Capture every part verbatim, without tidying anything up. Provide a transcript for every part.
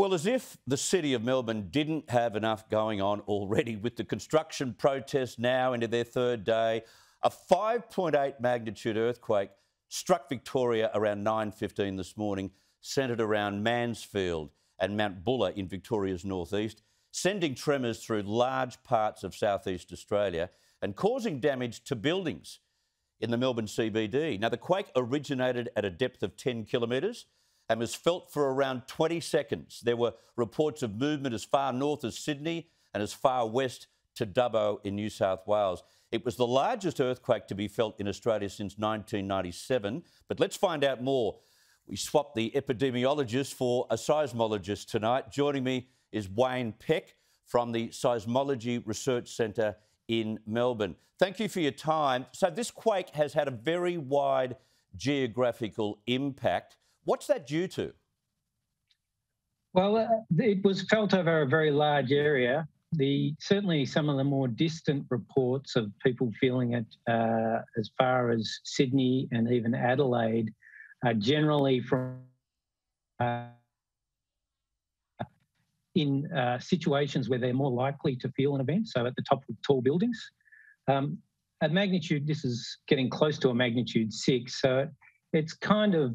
Well, as if the city of Melbourne didn't have enough going on already with the construction protests now into their third day, a five point eight magnitude earthquake struck Victoria around nine fifteen this morning, centred around Mansfield and Mount Buller in Victoria's northeast, sending tremors through large parts of southeast Australia and causing damage to buildings in the Melbourne C B D. Now, the quake originated at a depth of ten kilometres and was felt for around twenty seconds. There were reports of movement as far north as Sydney and as far west to Dubbo in New South Wales. It was the largest earthquake to be felt in Australia since nineteen ninety-seven. But let's find out more. We swapped the epidemiologist for a seismologist tonight. Joining me is Wayne Peck from the Seismology Research Centre in Melbourne. Thank you for your time. So this quake has had a very wide geographical impact. What's that due to? Well, uh, it was felt over a very large area. The, certainly some of the more distant reports of people feeling it uh, as far as Sydney and even Adelaide are generally from uh, in uh, situations where they're more likely to feel an event, so at the top of tall buildings. Um, at magnitude, this is getting close to a magnitude six, so it, it's kind of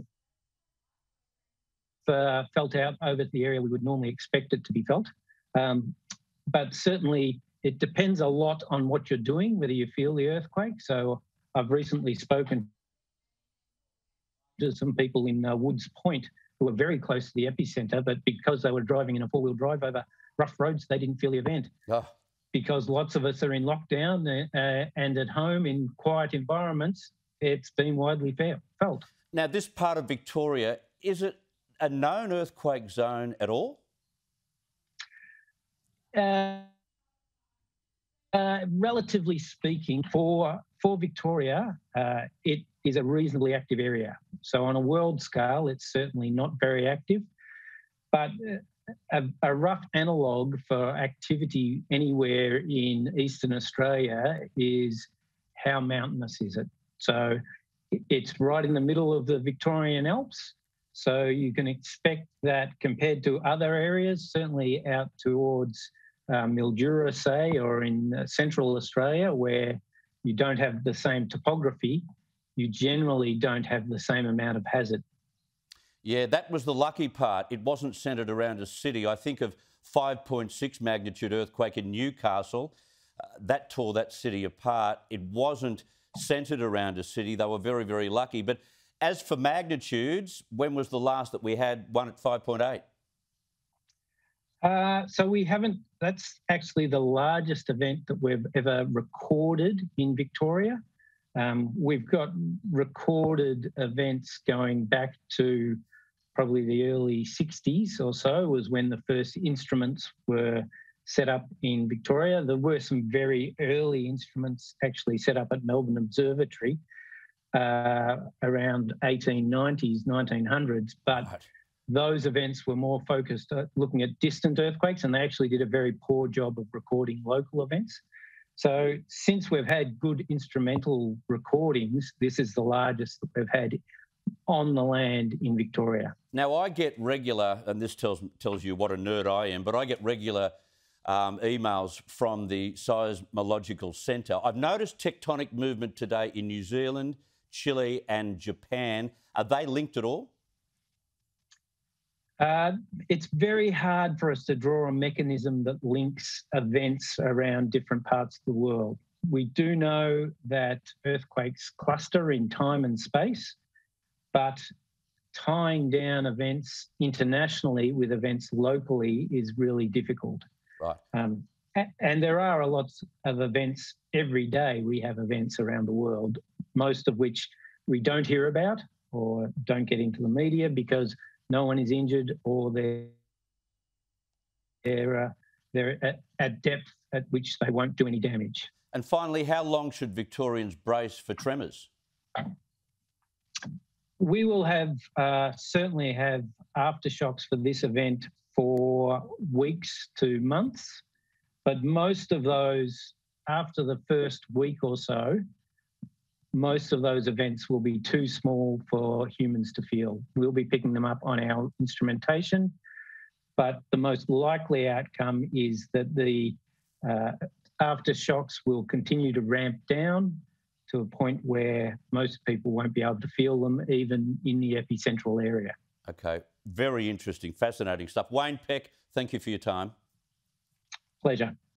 Uh, felt out over the area we would normally expect it to be felt. Um, but certainly it depends a lot on what you're doing, whether you feel the earthquake. So I've recently spoken to some people in uh, Woods Point who were very close to the epicentre, but because they were driving in a four-wheel drive over rough roads, they didn't feel the event. Oh. Because lots of us are in lockdown uh, and at home in quiet environments, it's been widely felt. Now, this part of Victoria, is it a known earthquake zone at all? Uh, uh, relatively speaking, for, for Victoria, uh, it is a reasonably active area. So on a world scale, it's certainly not very active, but a, a rough analogue for activity anywhere in eastern Australia is how mountainous is it. So it's right in the middle of the Victorian Alps, so you can expect that compared to other areas, certainly out towards uh, Mildura, say, or in uh, central Australia, where you don't have the same topography, you generally don't have the same amount of hazard. Yeah, that was the lucky part. It wasn't centred around a city. I think of five point six magnitude earthquake in Newcastle. Uh, that tore that city apart. It wasn't centred around a city. They were very, very lucky. But as for magnitudes, when was the last that we had one at five point eight? Uh, so we haven't, that's actually the largest event that we've ever recorded in Victoria. Um, we've got recorded events going back to probably the early sixties or so, was when the first instruments were set up in Victoria. There were some very early instruments actually set up at Melbourne Observatory Uh, around eighteen nineties, nineteen hundreds, but right. Those events were more focused at looking at distant earthquakes, and they actually did a very poor job of recording local events. So since we've had good instrumental recordings, this is the largest that we've had on the land in Victoria. Now, I get regular, and this tells, tells you what a nerd I am, but I get regular Um, emails from the Seismological Centre. I've noticed tectonic movement today in New Zealand, Chile and Japan. Are they linked at all? Uh, it's very hard for us to draw a mechanism that links events around different parts of the world. We do know that earthquakes cluster in time and space, but tying down events internationally with events locally is really difficult. Right. Um, and there are a lot of events every day. We have events around the world, most of which we don't hear about or don't get into the media because no one is injured or they're, they're, uh, they're at, at depth at which they won't do any damage. And finally, how long should Victorians brace for tremors? We will have uh, certainly have aftershocks for this event for weeks to months, but most of those, after the first week or so, most of those events will be too small for humans to feel. We'll be picking them up on our instrumentation. but the most likely outcome is that the uh, aftershocks will continue to ramp down to a point where most people won't be able to feel them, even in the epicentral area. Okay, very interesting, fascinating stuff. Wayne Peck, thank you for your time. Pleasure.